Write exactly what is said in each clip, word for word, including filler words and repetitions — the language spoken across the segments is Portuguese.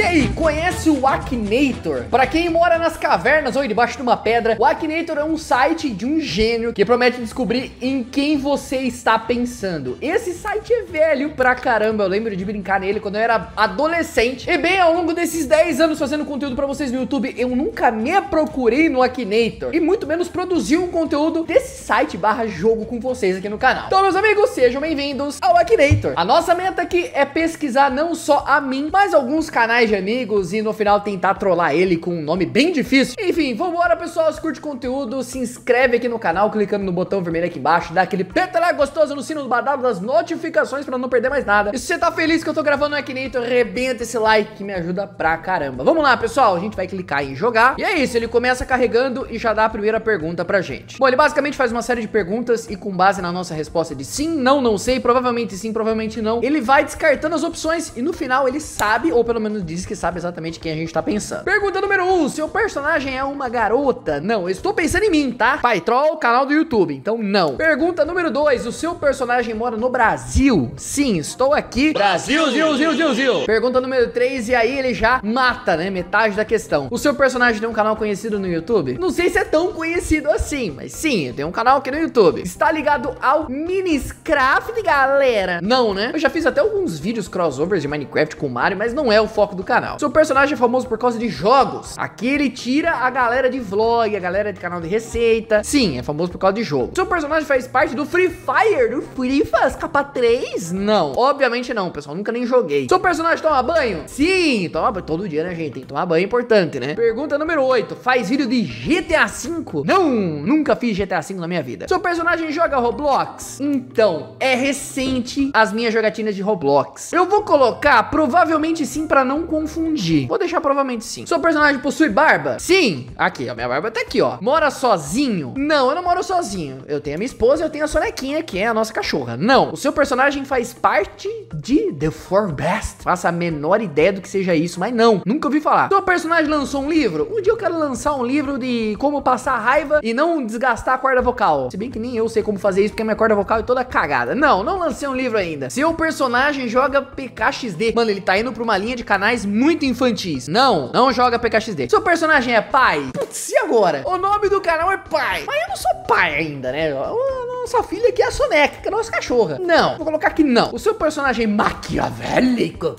Você aí, conhece o Akinator? Pra quem mora nas cavernas ou debaixo de uma pedra, o Akinator é um site de um gênio que promete descobrir em quem você está pensando. Esse site é velho pra caramba, eu lembro de brincar nele quando eu era adolescente. E bem, ao longo desses dez anos fazendo conteúdo pra vocês no YouTube, eu nunca me procurei no Akinator. E muito menos produzi um conteúdo desse site barra jogo com vocês aqui no canal. Então, meus amigos, sejam bem-vindos ao Akinator. A nossa meta aqui é pesquisar não só a mim, mas alguns canais de amigos e no final tentar trollar ele com um nome bem difícil. Enfim, vambora, pessoal. Se curte conteúdo, se inscreve aqui no canal, clicando no botão vermelho aqui embaixo, dá aquele petalá gostoso no sino do badalo das notificações pra não perder mais nada. E se você tá feliz que eu tô gravando o Akinator, arrebenta esse like que me ajuda pra caramba. Vamos lá, pessoal. A gente vai clicar em jogar. E é isso, ele começa carregando e já dá a primeira pergunta pra gente. Bom, ele basicamente faz uma série de perguntas e com base na nossa resposta de sim, não, não sei, provavelmente sim, provavelmente não, ele vai descartando as opções e no final ele sabe, ou pelo menos diz que sabe exatamente quem a gente tá pensando. Pergunta número um, seu personagem é uma garota? Não, eu estou pensando em mim, tá? Pai Troll, canal do YouTube, então não. Pergunta número dois, o seu personagem mora no Brasil? Sim, estou aqui. Brasil, Zil, Zil, Zil, Zil. Pergunta número três, e aí ele já mata, né, metade da questão. O seu personagem tem um canal conhecido no YouTube? Não sei se é tão conhecido assim, mas sim, tem um canal aqui no YouTube. Está ligado ao Minecraft, galera? Não, né? Eu já fiz até alguns vídeos crossovers de Minecraft com Mario, mas não é o foco do canal. Seu personagem é famoso por causa de jogos. Aqui ele tira a galera de vlog, a galera de canal de receita. Sim, é famoso por causa de jogo. Seu personagem faz parte do Free Fire, do Free Fire, capa três? Não, obviamente não, pessoal, nunca nem joguei. Seu personagem toma banho? Sim, toma banho todo dia, né, gente? Tem que tomar banho, é importante, né? Pergunta número oito, faz vídeo de G T A cinco? Não, nunca fiz G T A cinco na minha vida. Seu personagem joga Roblox? Então, é recente as minhas jogatinas de Roblox. Eu vou colocar provavelmente sim pra não confundir. Vou deixar provavelmente sim. Seu personagem possui barba? Sim. Aqui, ó, minha barba tá aqui, ó. Mora sozinho? Não, eu não moro sozinho. Eu tenho a minha esposa e eu tenho a Sonequinha, que é a nossa cachorra. Não. O seu personagem faz parte de The Four Best? Faça a menor ideia do que seja isso, mas não. Nunca ouvi falar. Seu personagem lançou um livro? Um dia eu quero lançar um livro de como passar raiva e não desgastar a corda vocal. Se bem que nem eu sei como fazer isso, porque minha corda vocal é toda cagada. Não, não lancei um livro ainda. Seu personagem joga P K X D? Mano, ele tá indo pra uma linha de canais muito infantis. Não, não joga P K X D. Seu personagem é pai? Putz, e agora? O nome do canal é pai. Mas eu não sou pai ainda, né? A nossa filha aqui é a Sonic, que é a nossa cachorra. Não, vou colocar que não. O seu personagem é maquiavélico?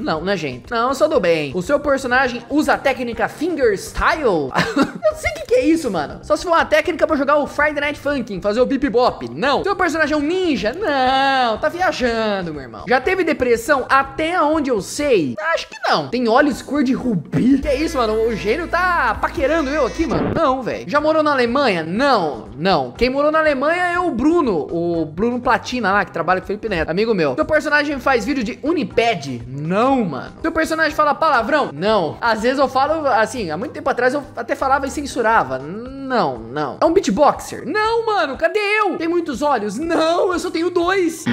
Não, né, gente? Não, só do bem. O seu personagem usa a técnica fingerstyle? Eu sei o que, que é isso, mano. Só se for uma técnica pra jogar o Friday Night Funkin, fazer o bip bop. Não. Seu personagem é um ninja? Não, tá viajando, meu irmão. Já teve depressão? Até onde eu sei? Acho que não. Tem olhos cor de rubi? Que é isso, mano? O gênio tá paquerando eu aqui, mano? Não, velho. Já morou na Alemanha? Não, não. Quem morou na Alemanha é o Bruno. O Bruno Platina lá, que trabalha com o Felipe Neto. Amigo meu. Seu personagem faz vídeo de Uniped? Não, mano. Seu personagem fala palavrão? Não. Às vezes eu falo, assim, há muito tempo atrás eu até falava e censurava. Não, não. É um beatboxer? Não, mano. Cadê eu? Tem muitos olhos? Não, eu só tenho dois.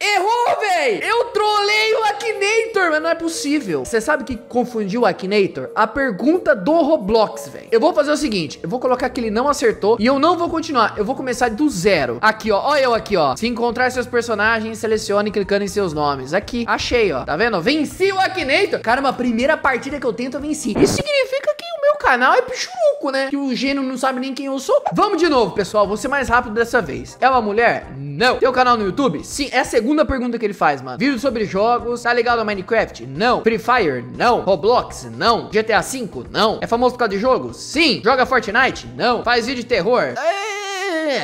Errou, véi! Eu trolei o Akinator, mas não é possível. Você sabe que confundiu o Akinator? A pergunta do Roblox, véi. Eu vou fazer o seguinte, eu vou colocar que ele não acertou e eu não vou continuar, eu vou começar do zero. Aqui, ó, ó eu aqui, ó. Se encontrar seus personagens, selecione clicando em seus nomes. Aqui, achei, ó. Tá vendo? Venci o Akinator. Cara, uma primeira partida que eu tento, eu venci. Isso significa que o meu canal é pichuruco, né? Que o gênio não sabe nem quem eu sou. Vamos de novo, pessoal. Vou ser mais rápido dessa vez. É uma mulher? Não. Tem um canal no YouTube? Sim, é a segunda. Segunda pergunta que ele faz, mano. Vídeo sobre jogos. Tá ligado ao Minecraft? Não. Free Fire? Não. Roblox? Não. G T A cinco? Não. É famoso por causa de jogos? Sim. Joga Fortnite? Não. Faz vídeo de terror? É.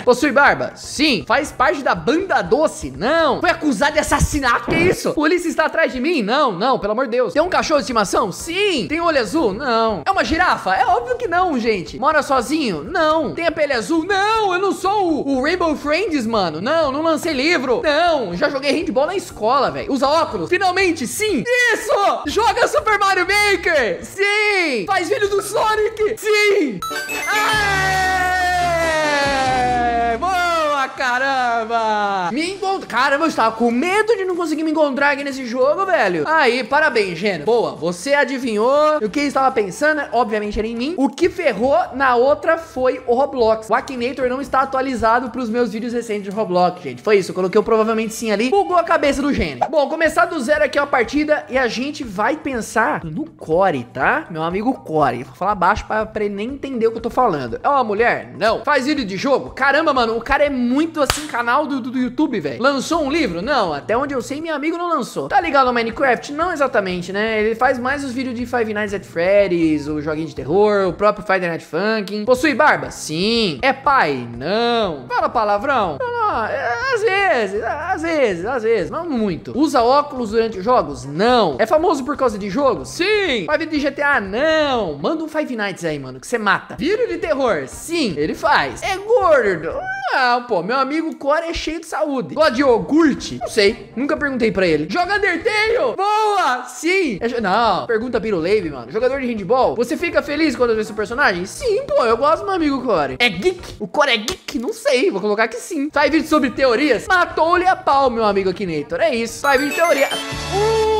Possui barba? Sim. Faz parte da banda doce? Não. Foi acusado de assassinato? Que isso? Polícia está atrás de mim? Não, não, pelo amor de Deus. Tem um cachorro de estimação? Sim. Tem olho azul? Não. É uma girafa? É óbvio que não, gente. Mora sozinho? Não. Tem a pele azul? Não, eu não sou o, o Rainbow Friends, mano. Não, não lancei livro. Não, já joguei handball na escola, velho. Usa óculos? Finalmente, sim. Isso! Joga Super Mario Maker? Sim. Faz vídeo do Sonic? Sim. Aê! Boa, caramba! Me encontrei. Caramba, eu estava com medo de não conseguir me encontrar aqui nesse jogo, velho. Aí, parabéns, gênio. Boa, você adivinhou. O que eu estava pensando, obviamente, era em mim. O que ferrou na outra foi o Roblox. O Akinator não está atualizado para os meus vídeos recentes de Roblox, gente. Foi isso, eu coloquei o provavelmente sim ali. Bugou a cabeça do gênio. Bom, começar do zero aqui é uma partida e a gente vai pensar no Core, tá? Meu amigo Core. Vou falar baixo pra, pra ele nem entender o que eu tô falando. É uma mulher? Não. Faz vídeo de jogo? Caramba, mano, o cara é muito assim, canal do, do, do YouTube, velho. Lançou um livro? Não, até onde eu sei, meu amigo não lançou. Tá ligado no Minecraft? Não exatamente, né? Ele faz mais os vídeos de Five Nights at Freddy's, o joguinho de terror, o próprio Friday Night Funkin. Possui barba? Sim. É pai? Não. Fala palavrão? Não, não. Às vezes, às vezes, às vezes. Não muito. Usa óculos durante os jogos? Não. É famoso por causa de jogo? Sim. Faz vídeo de G T A? Não. Manda um Five Nights aí, mano, que você mata. Vídeo de terror? Sim, ele faz. É gordo? Não, pô. Meu amigo Core é cheio de saúde. Gosta de iogurte? Não sei. Nunca perguntei pra ele. Joga Undertale? Boa! Sim. É jo... Não. Pergunta Pirulave, mano. Jogador de handball? Você fica feliz quando vê seu personagem? Sim, pô. Eu gosto, meu amigo Core. É geek? O Core é geek? Não sei. Vou colocar que sim. Sai vídeo sobre teorias? Matou-lhe a pau, meu amigo Akinator. É isso. Sai vídeo de teoria. Uh!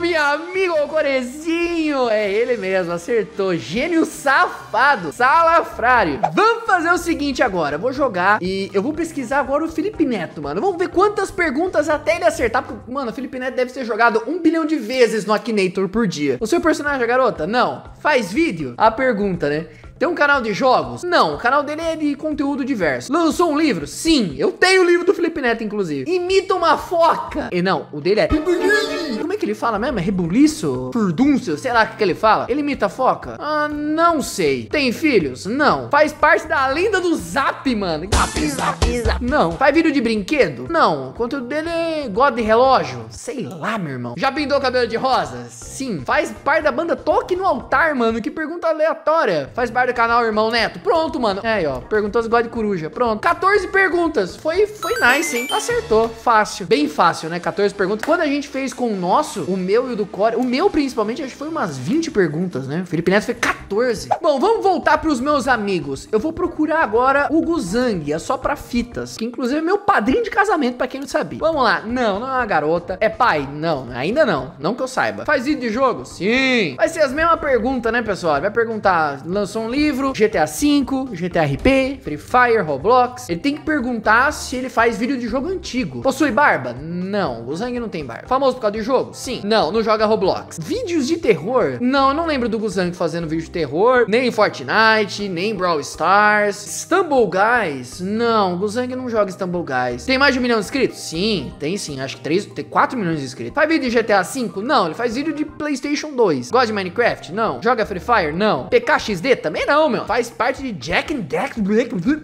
Meu amigo Corezinho, é ele mesmo, acertou. Gênio safado, salafrário. Vamos fazer o seguinte agora, eu vou jogar e eu vou pesquisar agora o Felipe Neto, mano. Vamos ver quantas perguntas até ele acertar, porque, mano, o Felipe Neto deve ser jogado um bilhão de vezes no Akinator por dia. O seu personagem é garota? Não. Faz vídeo? A pergunta, né? Tem um canal de jogos? Não, o canal dele é de conteúdo diverso. Lançou um livro? Sim, eu tenho o livro do Felipe Neto, inclusive. Imita uma foca. E não, o dele é... Como é que ele fala mesmo? É rebuliço? Furdúncio? Sei lá o que ele fala. Ele imita a foca? Ah, não sei. Tem filhos? Não. Faz parte da lenda do Zap, mano. Zap, zap, zap. Não. Faz vídeo de brinquedo? Não. O conteúdo dele é God de relógio? Sei lá, meu irmão. Já pintou o cabelo de rosa? Sim. Faz parte da banda Toque no Altar, mano. Que pergunta aleatória. Faz parte do canal Irmão Neto. Pronto, mano. É aí, ó. Perguntou se gosta de coruja. Pronto. quatorze perguntas. Foi, foi nice, hein? Acertou. Fácil. Bem fácil, né? quatorze perguntas. Quando a gente fez com o nosso, o meu e o do Core, o meu principalmente, acho que foi umas vinte perguntas, né? O Felipe Neto foi quatorze. Bom, vamos voltar pros meus amigos. Eu vou procurar agora o Guzangue, é só pra fitas, que inclusive é meu padrinho de casamento, pra quem não sabia. Vamos lá. Não, não é uma garota. É pai? Não, ainda não. Não que eu saiba. Faz vídeo de jogo? Sim. Vai ser as mesmas perguntas, né, pessoal? Ele vai perguntar, lançou um livro, G T A cinco, G T A R P, Free Fire, Roblox. Ele tem que perguntar se ele faz vídeo de jogo antigo. Possui barba? Não, o Guzangue não tem barba. Famoso por causa de jogo? Sim. Não, não joga Roblox. Vídeos de terror? Não, eu não lembro do Guzangue fazendo vídeo de terror. Nem Fortnite, nem Brawl Stars. Stumble Guys? Não, o Guzangue não joga Stumble Guys. Tem mais de um milhão de inscritos? Sim, tem sim. Acho que três, tem quatro milhões de inscritos. Faz vídeo de G T A cinco? Não, ele faz vídeo de PlayStation dois. Gosta de Minecraft? Não. Joga Free Fire? Não. P K X D? Também não, meu. Faz parte de Jack and Dex?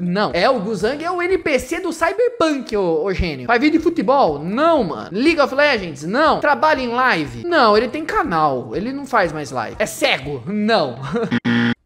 Não. É, o Guzangue é o N P C do Cyberpunk, ô, ô gênio. Faz vídeo de futebol? Não, mano. League of Legends? Não. Trabalha em live? Não, ele tem canal. Ele não faz mais live. É cego? Não.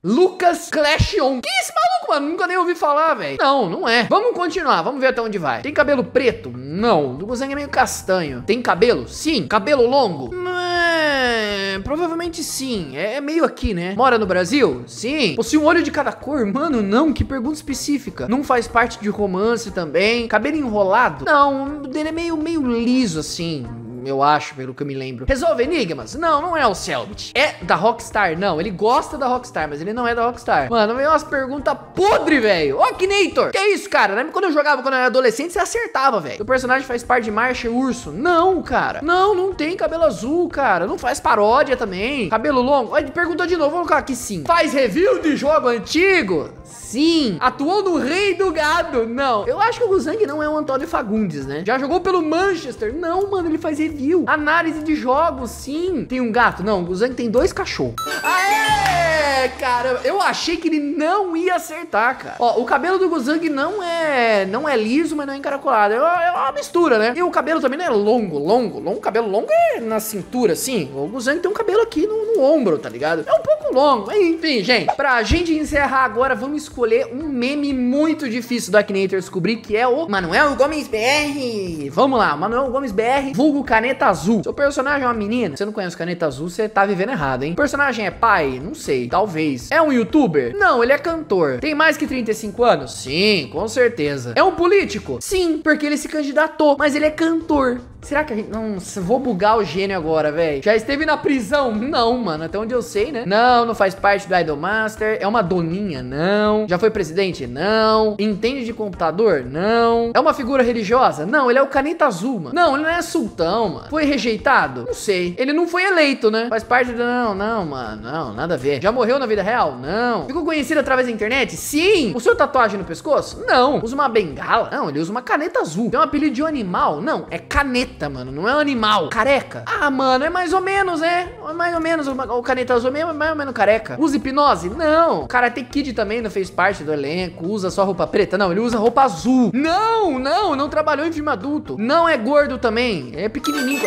Lucas Clash On. Que esse maluco, mano? Nunca nem ouvi falar, velho. Não, não é. Vamos continuar. Vamos ver até onde vai. Tem cabelo preto? Não. O Guzangue é meio castanho. Tem cabelo? Sim. Cabelo longo? É, provavelmente sim. É meio aqui, né? Mora no Brasil? Sim. Possui um olho de cada cor? Mano, não. Que pergunta específica. Não faz parte de romance também. Cabelo enrolado? Não. O dele é meio, meio liso, assim. Eu acho, pelo que eu me lembro. Resolve enigmas? Não, não é o Selbit. É da Rockstar? Não, ele gosta da Rockstar, mas ele não é da Rockstar. Mano, veio umas perguntas podre, velho. Ô, Akinator, que é isso, cara? Lembra quando eu jogava, quando eu era adolescente, você acertava, velho. O personagem faz parte de Marcha e Urso? Não, cara. Não, não tem cabelo azul, cara. Não faz paródia também. Cabelo longo? Ele perguntou de novo, vou colocar aqui sim. Faz review de jogo antigo? Sim. Atuou no Rei do Gado? Não. Eu acho que o Guzangue não é o Antônio Fagundes, né? Já jogou pelo Manchester? Não, mano, ele faz review. Viu? Análise de jogos, sim. Tem um gato? Não, o Guzangue tem dois cachorros. Aê, cara, eu achei que ele não ia acertar, cara. Ó, o cabelo do Guzangue não é não é liso, mas não é encaracolado. É uma, é uma mistura, né? E o cabelo também não é longo, longo, longo. Cabelo longo é na cintura, sim. O Guzangue tem um cabelo aqui no, no ombro, tá ligado? É um pouco longo. Enfim, gente, pra gente encerrar agora, vamos escolher um meme muito difícil do Akinator descobrir, que é o Manoel Gomes B R. Vamos lá, Manoel Gomes B R, vulgo Caneta Azul. Seu personagem é uma menina? Você não conhece Caneta Azul, você tá vivendo errado, hein? O personagem é pai? Não sei, talvez. É um youtuber? Não, ele é cantor. Tem mais que trinta e cinco anos? Sim, com certeza. É um político? Sim, porque ele se candidatou, mas ele é cantor. Será que a gente... Não, vou bugar o gênio agora, velho. Já esteve na prisão? Não, mano, até onde eu sei, né? Não, não faz parte do Idolmaster. É uma doninha? Não. Já foi presidente? Não. Entende de computador? Não. É uma figura religiosa? Não, ele é o Caneta Azul, mano. Não, ele não é sultão, mano. Foi rejeitado? Não sei. Ele não foi eleito, né? Faz parte do... Não, não, mano, não, nada a ver. Já morreu na vida real? Não. Ficou conhecido através da internet? Sim. Usou tatuagem no pescoço? Não. Usa uma bengala? Não, ele usa uma caneta azul. Tem um apelido de um animal? Não, é caneta, mano, não é um animal. Careca? Ah, mano, é mais ou menos, né? Mais ou menos o Caneta Azul mesmo, é mais ou menos careca. Usa hipnose? Não. Karate Kid também não fez parte do elenco. Usa só roupa preta? Não, ele usa roupa azul. Não, não, não trabalhou em filme adulto. Não é gordo também, é pequenininho.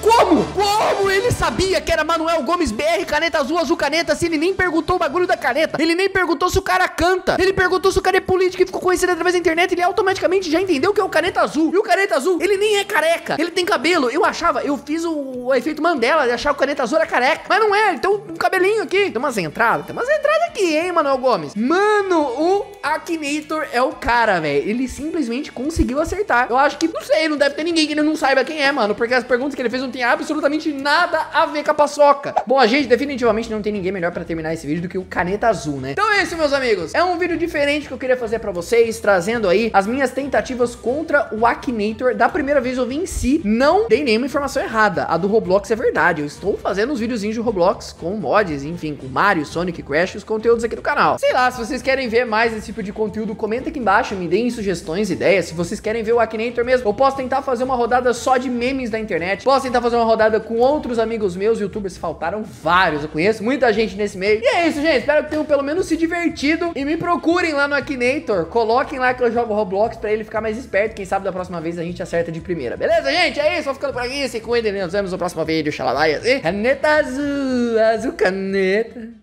Como? Como ele sabia que era Manoel Gomes B R, Caneta Azul, Azul Caneta, se ele nem perguntou o bagulho da caneta? Ele nem perguntou se o cara canta. Ele perguntou se o cara é político e ficou conhecido através da internet. Ele automaticamente já entendeu que é o Caneta Azul. E o Caneta Azul, ele nem é careca. Ele tem cabelo. Eu achava, eu fiz o, o efeito Mandela de achar o Caneta Azul era careca. Mas não é, ele tem um cabelinho aqui. Tem umas entradas, tem umas entradas aqui, hein, Manoel Gomes? Mano, o Akinator é o cara, velho. Ele simplesmente conseguiu acertar. Eu acho que, não sei, não deve ter ninguém que ele não saiba quem é, mano. Porque as perguntas que ele fez não tem absolutamente nada a ver com a paçoca. Bom, a gente definitivamente não tem ninguém melhor pra terminar esse vídeo do que o Caneta Azul, né? Então é isso, meus amigos. É um vídeo diferente que eu queria fazer pra vocês, trazendo aí as minhas tentativas contra o Akinator. Da primeira vez eu venci, não dei nenhuma informação errada. A do Roblox é verdade. Eu estou fazendo os videozinhos de Roblox com mods, enfim, com Mario, Sonic, Crash, os conteúdos aqui do canal. Sei lá, se vocês querem ver mais esse tipo de conteúdo, comenta aqui embaixo, me deem sugestões, ideias. Se vocês querem ver o Akinator mesmo, eu posso tentar fazer uma rodada só de memes da internet. Posso tentar fazer uma rodada com outros amigos meus, youtubers, faltaram vários, eu conheço muita gente nesse meio. E é isso, gente, espero que tenham pelo menos se divertido e me procurem lá no Akinator, coloquem lá que eu jogo Roblox pra ele ficar mais esperto, quem sabe da próxima vez a gente acerta de primeira, beleza, gente? É isso, vou ficando por aqui, se cuidem, nos vemos no próximo vídeo, xalabaias e caneta azul, azul caneta.